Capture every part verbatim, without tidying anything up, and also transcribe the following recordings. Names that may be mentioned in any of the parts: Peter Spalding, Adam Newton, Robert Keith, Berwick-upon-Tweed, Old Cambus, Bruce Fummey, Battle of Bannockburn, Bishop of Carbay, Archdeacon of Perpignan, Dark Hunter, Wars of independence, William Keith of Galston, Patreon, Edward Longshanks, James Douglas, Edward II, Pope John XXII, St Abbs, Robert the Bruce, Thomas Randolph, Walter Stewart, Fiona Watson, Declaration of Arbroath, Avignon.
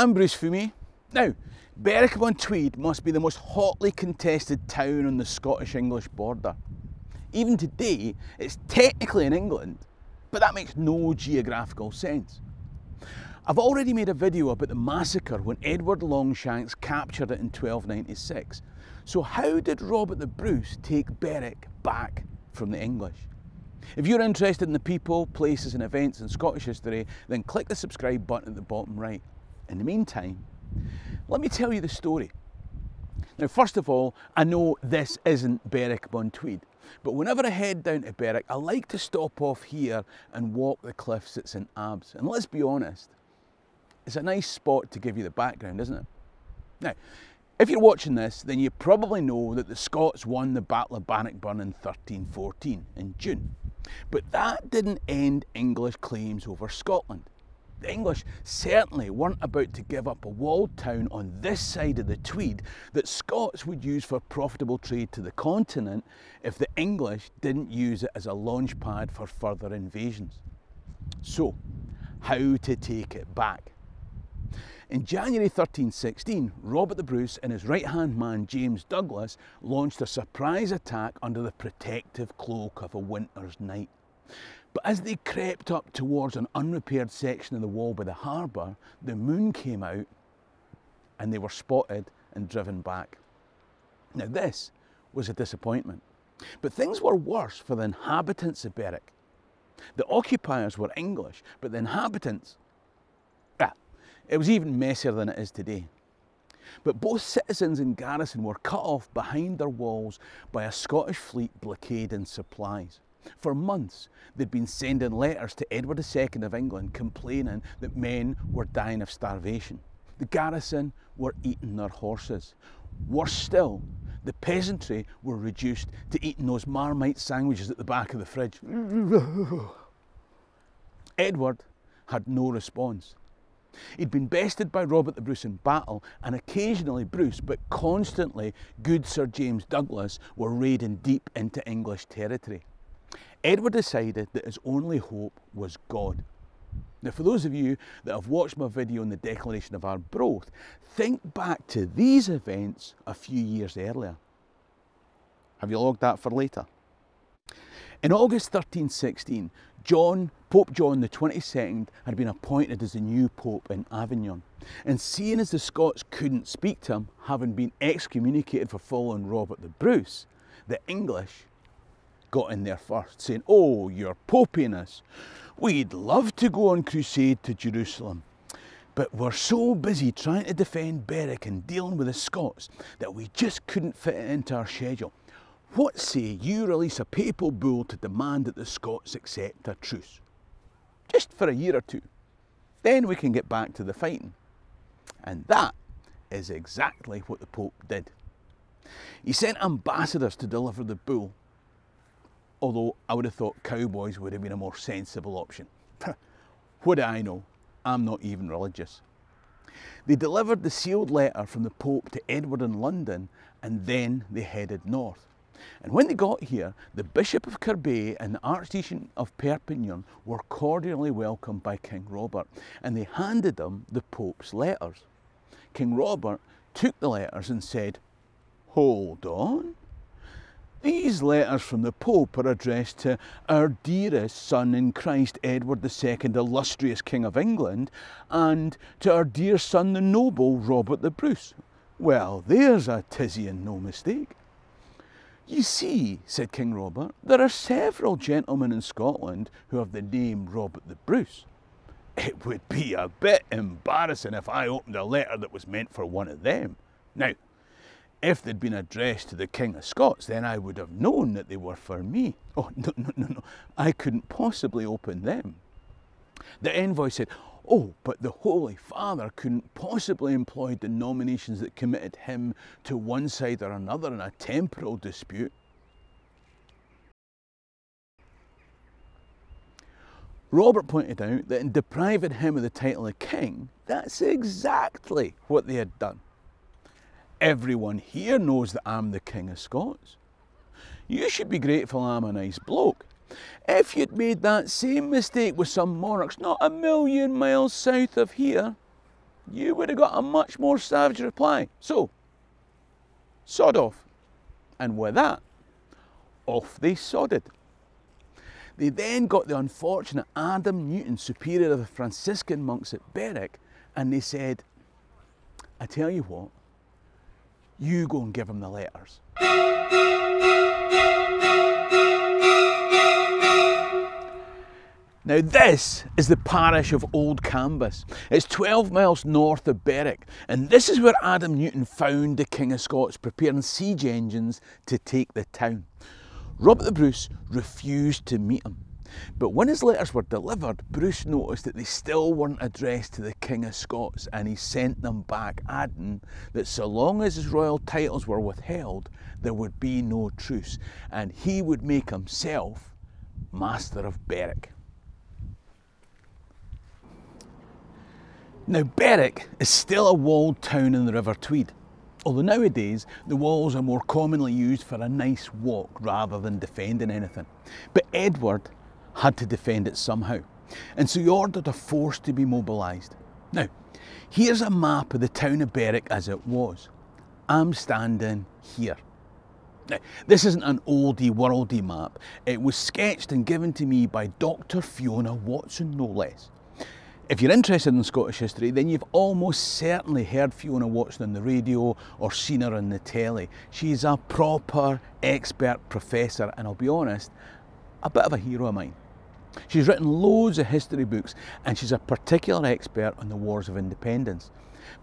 I'm Bruce Fummey. Now, Berwick-upon-Tweed must be the most hotly contested town on the Scottish-English border. Even today, it's technically in England, but that makes no geographical sense. I've already made a video about the massacre when Edward Longshanks captured it in twelve ninety-six. So how did Robert the Bruce take Berwick back from the English? If you're interested in the people, places and events in Scottish history, then click the subscribe button at the bottom right. In the meantime, let me tell you the story. Now, first of all, I know this isn't Berwick-upon-Tweed, but whenever I head down to Berwick, I like to stop off here and walk the cliffs at St Abbs. And let's be honest, it's a nice spot to give you the background, isn't it? Now, if you're watching this, then you probably know that the Scots won the Battle of Bannockburn in thirteen fourteen in June. But that didn't end English claims over Scotland. The English certainly weren't about to give up a walled town on this side of the Tweed that Scots would use for profitable trade to the continent if the English didn't use it as a launch pad for further invasions. So, how to take it back? In January thirteen sixteen, Robert the Bruce and his right-hand man James Douglas launched a surprise attack under the protective cloak of a winter's night. But as they crept up towards an unrepaired section of the wall by the harbour, the moon came out and they were spotted and driven back. Now this was a disappointment, but things were worse for the inhabitants of Berwick. The occupiers were English, but the inhabitants, ah, it was even messier than it is today. But both citizens and garrison were cut off behind their walls by a Scottish fleet blockading supplies. For months, they'd been sending letters to Edward the Second of England complaining that men were dying of starvation. The garrison were eating their horses. Worse still, the peasantry were reduced to eating those Marmite sandwiches at the back of the fridge. Edward had no response. He'd been bested by Robert the Bruce in battle, and occasionally Bruce, but constantly good Sir James Douglas, were raiding deep into English territory. Edward decided that his only hope was God. Now, for those of you that have watched my video on the Declaration of Arbroath, think back to these events a few years earlier. Have you logged that for later? In August thirteen sixteen, John, Pope John the twenty-second had been appointed as the new Pope in Avignon, and seeing as the Scots couldn't speak to him, having been excommunicated for following Robert the Bruce, the English got in there first, saying, "Oh, your popiness, we'd love to go on crusade to Jerusalem, but we're so busy trying to defend Berwick and dealing with the Scots that we just couldn't fit it into our schedule. What say you release a papal bull to demand that the Scots accept a truce? Just for a year or two. Then we can get back to the fighting." And that is exactly what the Pope did. He sent ambassadors to deliver the bull, although I would have thought cowboys would have been a more sensible option. What do I know? I'm not even religious. They delivered the sealed letter from the Pope to Edward in London, and then they headed north. And when they got here, the Bishop of Carbay and the Archdeacon of Perpignan were cordially welcomed by King Robert, and they handed them the Pope's letters. King Robert took the letters and said, "Hold on. These letters from the Pope are addressed to our dearest son in Christ, Edward the Second, illustrious King of England, and to our dear son, the noble Robert the Bruce. Well, there's a tizzy and no mistake." "You see," said King Robert, "there are several gentlemen in Scotland who have the name Robert the Bruce. It would be a bit embarrassing if I opened a letter that was meant for one of them. Now, if they'd been addressed to the King of Scots, then I would have known that they were for me. Oh, no, no, no, no, I couldn't possibly open them." The envoy said, "Oh, but the Holy Father couldn't possibly employ denominations that committed him to one side or another in a temporal dispute." Robert pointed out that in depriving him of the title of king, that's exactly what they had done. "Everyone here knows that I'm the King of Scots. You should be grateful I'm a nice bloke. If you'd made that same mistake with some monarchs not a million miles south of here, you would have got a much more savage reply. So, sod off. And with that, off they sodded. They then got the unfortunate Adam Newton, superior of the Franciscan monks at Berwick, and they said, I tell you what, you go and give him the letters. Now this is the parish of Old Cambus. It's twelve miles north of Berwick, and this is where Adam Newton found the King of Scots preparing siege engines to take the town. Robert the Bruce refused to meet him, but when his letters were delivered, Bruce noticed that they still weren't addressed to the King of Scots, and he sent them back, adding that so long as his royal titles were withheld, there would be no truce, and he would make himself Master of Berwick. Now Berwick is still a walled town in the River Tweed, although nowadays the walls are more commonly used for a nice walk rather than defending anything. But Edward had to defend it somehow, and so he ordered a force to be mobilised. Now, here's a map of the town of Berwick as it was. I'm standing here. Now, this isn't an oldie worldy map. It was sketched and given to me by Doctor Fiona Watson, no less. If you're interested in Scottish history, then you've almost certainly heard Fiona Watson on the radio or seen her on the telly. She's a proper expert professor, and I'll be honest, a bit of a hero of mine. She's written loads of history books, and she's a particular expert on the Wars of Independence.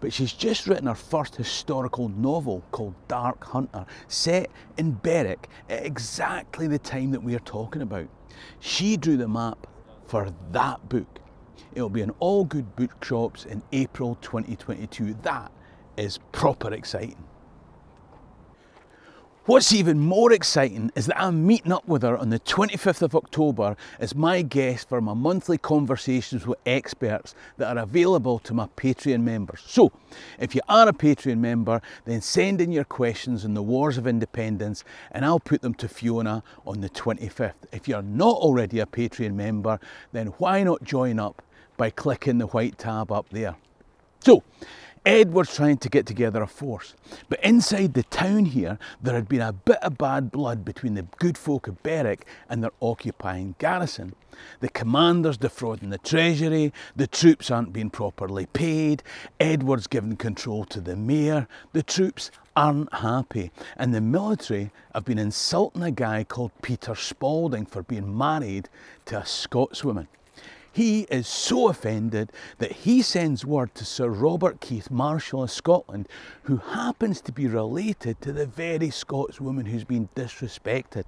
But she's just written her first historical novel called Dark Hunter, set in Berwick at exactly the time that we are talking about. She drew the map for that book. It'll be in all good bookshops in April twenty twenty-two. That is proper exciting. What's even more exciting is that I'm meeting up with her on the twenty-fifth of October as my guest for my monthly conversations with experts that are available to my Patreon members. So, if you are a Patreon member, then send in your questions on the Wars of Independence and I'll put them to Fiona on the twenty-fifth. If you're not already a Patreon member, then why not join up by clicking the white tab up there. So, Edward's trying to get together a force, but inside the town here there had been a bit of bad blood between the good folk of Berwick and their occupying garrison. The commander's defrauding the treasury, the troops aren't being properly paid, Edward's given control to the mayor, the troops aren't happy, and the military have been insulting a guy called Peter Spalding for being married to a Scotswoman. He is so offended that he sends word to Sir Robert Keith, Marshal of Scotland, who happens to be related to the very Scotswoman who's been disrespected.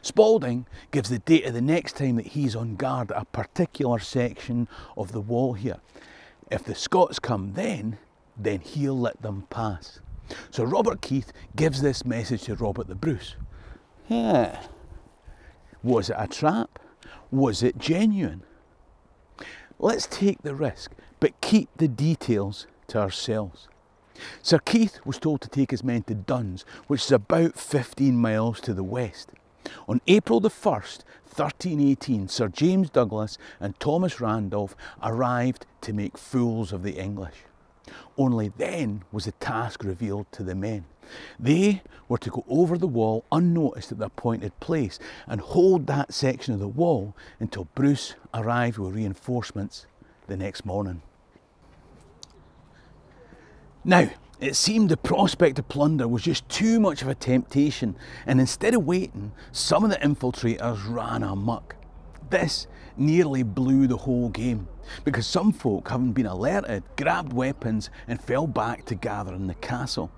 Spalding gives the date of the next time that he's on guard at a particular section of the wall here. If the Scots come then, then he'll let them pass. So Robert Keith gives this message to Robert the Bruce. Yeah. Was it a trap? Was it genuine? Let's take the risk, but keep the details to ourselves. Sir Keith was told to take his men to Duns, which is about fifteen miles to the west. On April the first, thirteen eighteen, Sir James Douglas and Thomas Randolph arrived to make fools of the English. Only then was the task revealed to the men. They were to go over the wall unnoticed at the appointed place and hold that section of the wall until Bruce arrived with reinforcements the next morning. Now, it seemed the prospect of plunder was just too much of a temptation, and instead of waiting, some of the infiltrators ran amok. This nearly blew the whole game, because some folk, having been alerted, grabbed weapons and fell back to gather in the castle.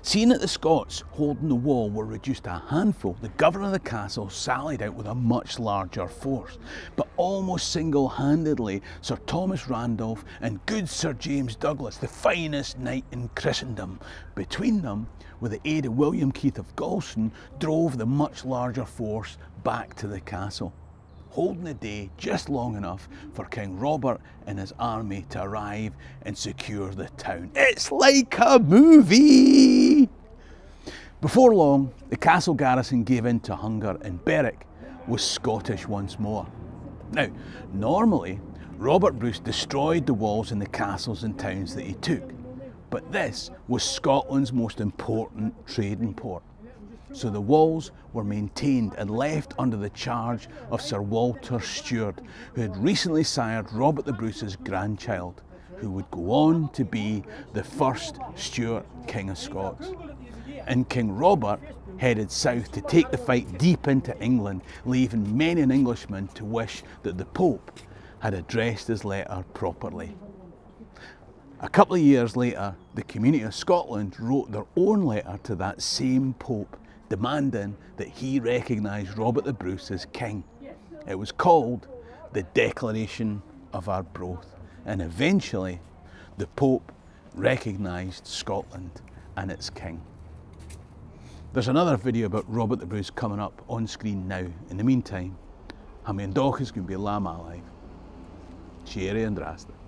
Seeing that the Scots holding the wall were reduced to a handful, the governor of the castle sallied out with a much larger force. But almost single-handedly, Sir Thomas Randolph and good Sir James Douglas, the finest knight in Christendom, between them, with the aid of William Keith of Galston, drove the much larger force back to the castle, holding the day just long enough for King Robert and his army to arrive and secure the town. It's like a movie! Before long, the castle garrison gave in to hunger, and Berwick was Scottish once more. Now, normally, Robert Bruce destroyed the walls in the castles and towns that he took, but this was Scotland's most important trading port. So the walls were maintained and left under the charge of Sir Walter Stewart, who had recently sired Robert the Bruce's grandchild, who would go on to be the first Stuart King of Scots. And King Robert headed south to take the fight deep into England, leaving many an Englishman to wish that the Pope had addressed his letter properly. A couple of years later, the community of Scotland wrote their own letter to that same Pope, demanding that he recognise Robert the Bruce as king. It was called the Declaration of Arbroath, and eventually the Pope recognised Scotland and its king. There's another video about Robert the Bruce coming up on screen now. In the meantime, Hamian Doch is going to be Lam Alive. Cheerio and drastic.